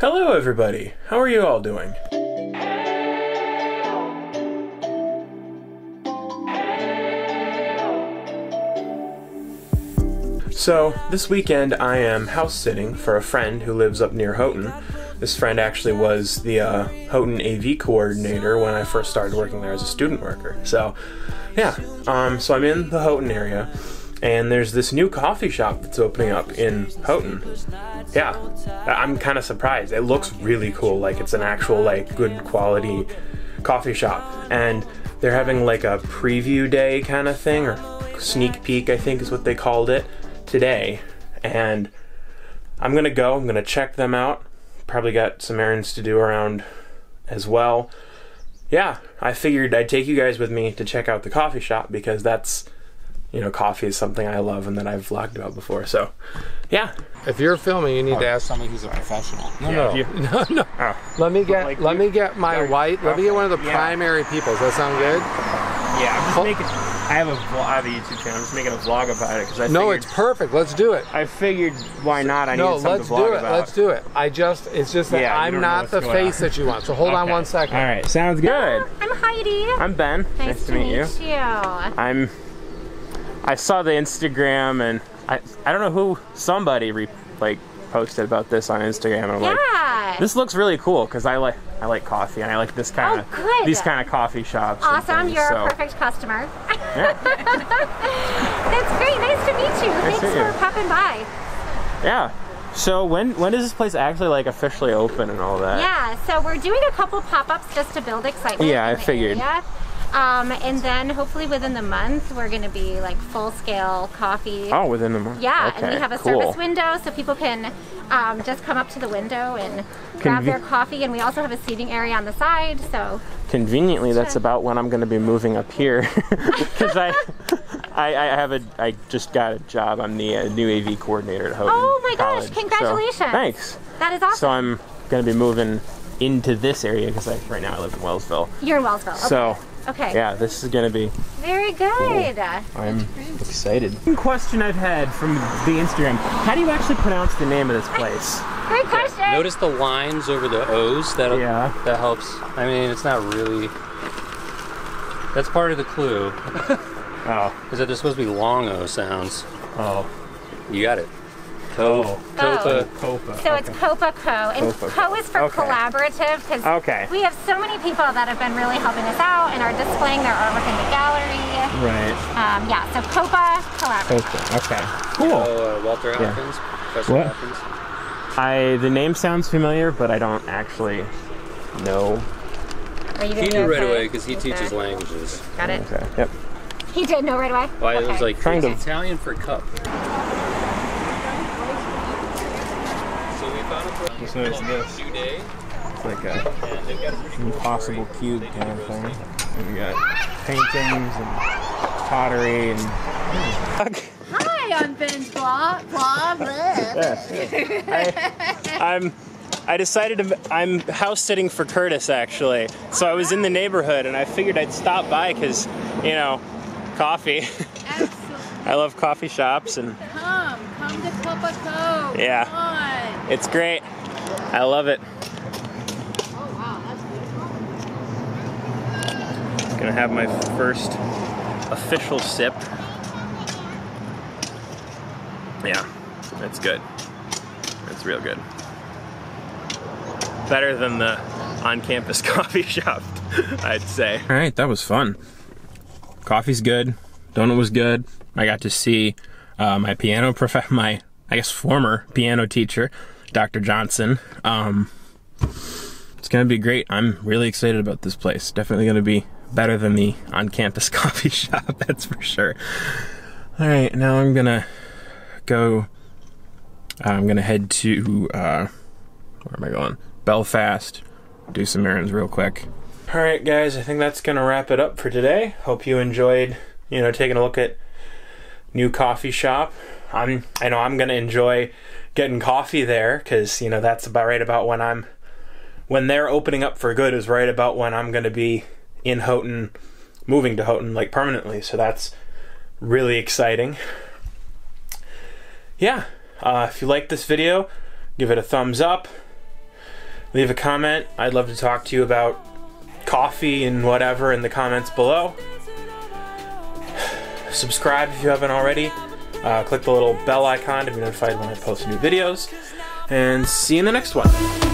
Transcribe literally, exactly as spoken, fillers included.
Hello everybody, how are you all doing? So, this weekend I am house-sitting for a friend who lives up near Houghton. This friend actually was the uh, Houghton A V coordinator when I first started working there as a student worker. So, yeah, um, so I'm in the Houghton area, and there's this new coffee shop that's opening up in Houghton. Yeah, I'm kind of surprised. It looks really cool, like it's an actual, like, good quality coffee shop. And they're having like a preview day kind of thing, or sneak peek I think is what they called it, today, and I'm gonna go, I'm gonna check them out. Probably got some errands to do around as well. Yeah, I figured I'd take you guys with me to check out the coffee shop because that's, you know, coffee is something I love and that I've vlogged about before, so yeah. If you're filming, you need oh. to ask somebody who's a professional. No, yeah, no. You, no, no. Oh. Let me get, like let you, me get my sorry. white, okay. let me get one of the yeah. primary people. Does that sound good? Yeah, I'm just oh. making I have, a vlog, I have a YouTube channel. I'm just making a vlog about it because I no, figured, it's perfect. Let's do it. I figured, why not? I no, need something to vlog do it. about. Let's do it. I just, it's just that yeah, I'm not the face on. that you want. So hold okay. on one second. All right, sounds good. Hello, I'm Heidi. I'm Ben. Nice, nice to meet, meet you. you. I'm. I saw the Instagram and I, I don't know who somebody re, like posted about this on Instagram. And I'm yeah. like, this looks really cool because I like. I like coffee, and I like this kind oh, of these kind of coffee shops. Awesome, things, you're so. a perfect customer. Yeah. That's great. Nice to meet you. Nice Thanks for you. popping by. Yeah. So when when does this place actually like officially open and all that? Yeah. So we're doing a couple pop-ups just to build excitement. Yeah, I figured. Yeah. Um, and then hopefully within the month we're going to be like full-scale coffee. Oh, within the month. Yeah, okay, and we have a cool. service window so people can um, just come up to the window and Conve grab their coffee, and we also have a seating area on the side. So conveniently, that's about when I'm going to be moving up here because I, I, I have a I just got a job. I'm the uh, new A V coordinator at Houghton Oh my College, gosh! Congratulations. So, thanks. That is awesome. So I'm going to be moving into this area because like right now I live in Wellsville. You're in Wellsville. Okay. So. Okay. Yeah, this is gonna be very good. Cool. I'm excited. One question I've had from the Instagram: how do you actually pronounce the name of this place? Great question. Yeah. Notice the lines over the O's. That yeah. that helps. I mean, it's not really. That's part of the clue. Oh. Is that they're supposed to be long O sounds? Oh. You got it. Co Copa. Copa. So okay. it's Copa Co. And Copa. Co is for okay. collaborative because okay. we have so many people that have been really helping us out and are displaying their artwork in the gallery. Right. Um, yeah, so Copa Collaborative. Copa. Okay. Cool. So, uh, Walter Alkins, yeah. Professor what? Alkins. I, the name sounds familiar, but I don't actually know. Are you he knew right away because he okay. teaches languages. Got it? Okay. Yep. He did know right away? Well, okay. It was like kind of Italian for cup. Just notice this. It's like a impossible cube kind of thing. And we got paintings and pottery and. Hi, I'm Ben's blog. I, I'm. I decided to. I'm house sitting for Curtis actually, so I was in the neighborhood and I figured I'd stop by because, you know, coffee. I love coffee shops and. Come, come to Copa Co. Yeah. Come on. It's great. I love it. Oh, wow, that's beautiful. I'm gonna have my first official sip. Yeah, that's good. That's real good. Better than the on-campus coffee shop, I'd say. All right, that was fun. Coffee's good. Donut was good. I got to see uh, my piano prof- my, I guess, former piano teacher, Doctor Johnson. Um, it's gonna be great. I'm really excited about this place. Definitely gonna be better than the on-campus coffee shop, that's for sure. All right, now I'm gonna go, I'm gonna head to, uh, where am I going? Belfast, do some errands real quick. All right, guys, I think that's gonna wrap it up for today. Hope you enjoyed, you know, taking a look at new coffee shop. I'm, I know I'm gonna enjoy getting coffee there because, you know, that's about right about when I'm, when they're opening up for good is right about when I'm going to be in Houghton, moving to Houghton like permanently. So that's really exciting. Yeah. Uh, if you like this video, give it a thumbs up. Leave a comment. I'd love to talk to you about coffee and whatever in the comments below. Subscribe if you haven't already. Uh, click the little bell icon to be notified when I post new videos. And see you in the next one.